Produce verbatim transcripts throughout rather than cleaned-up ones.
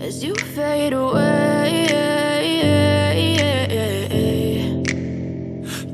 as you fade away.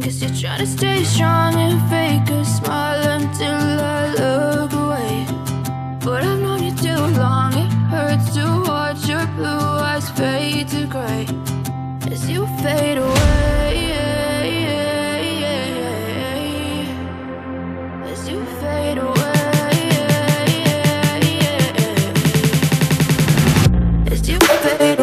Guess you're trying to stay strong and fake a smile until I look away. But I've known you too long, it hurts to watch your blue eyes fade to gray as you fade away, as you fade away, as you fade away.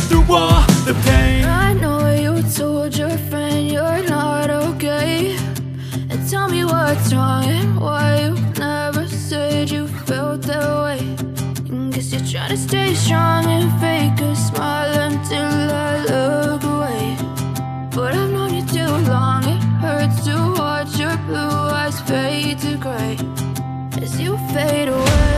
through all the pain. I know you told your friend you're not okay, and tell me what's wrong and why you never said you felt that way. And guess you're trying to stay strong and fake a smile until I look away. But I've known you too long, it hurts to watch your blue eyes fade to grey as you fade away.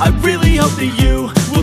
I really hope that you will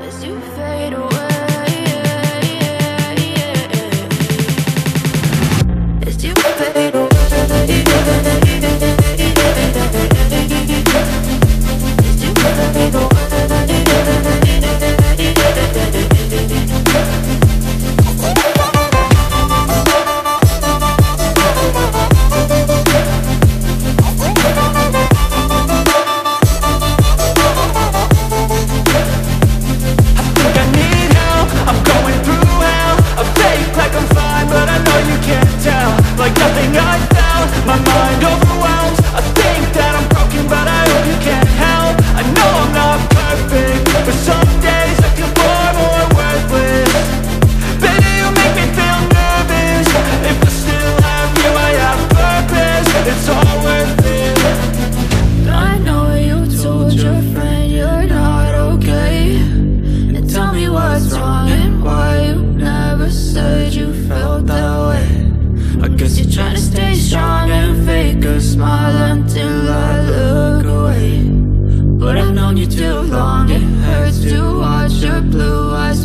as you fade away, as you fade away. Too long, it hurts to watch your blue eyes